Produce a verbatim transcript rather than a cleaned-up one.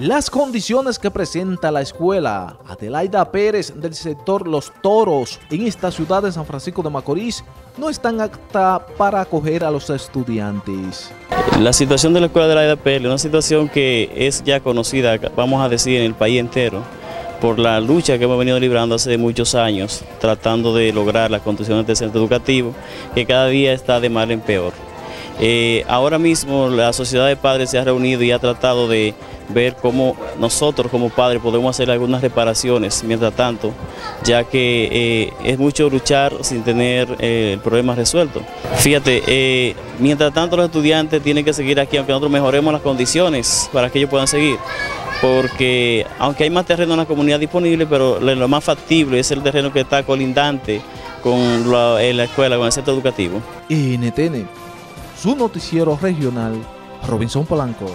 Las condiciones que presenta la escuela Adelaida Pérez del sector Los Toros en esta ciudad de San Francisco de Macorís no están aptas para acoger a los estudiantes. La situación de la escuela Adelaida Pérez es una situación que es ya conocida, vamos a decir, en el país entero, por la lucha que hemos venido librando hace muchos años, tratando de lograr las condiciones del centro educativo, que cada día está de mal en peor. Eh, ahora mismo la sociedad de padres se ha reunido y ha tratado de ver cómo nosotros como padres podemos hacer algunas reparaciones mientras tanto, ya que eh, es mucho luchar sin tener eh, el problema resuelto. Fíjate, eh, mientras tanto los estudiantes tienen que seguir aquí, aunque nosotros mejoremos las condiciones para que ellos puedan seguir, porque aunque hay más terreno en la comunidad disponible, pero lo más factible es el terreno que está colindante con la, la escuela, con el centro educativo. N T N, su noticiero regional, Robinson Polanco.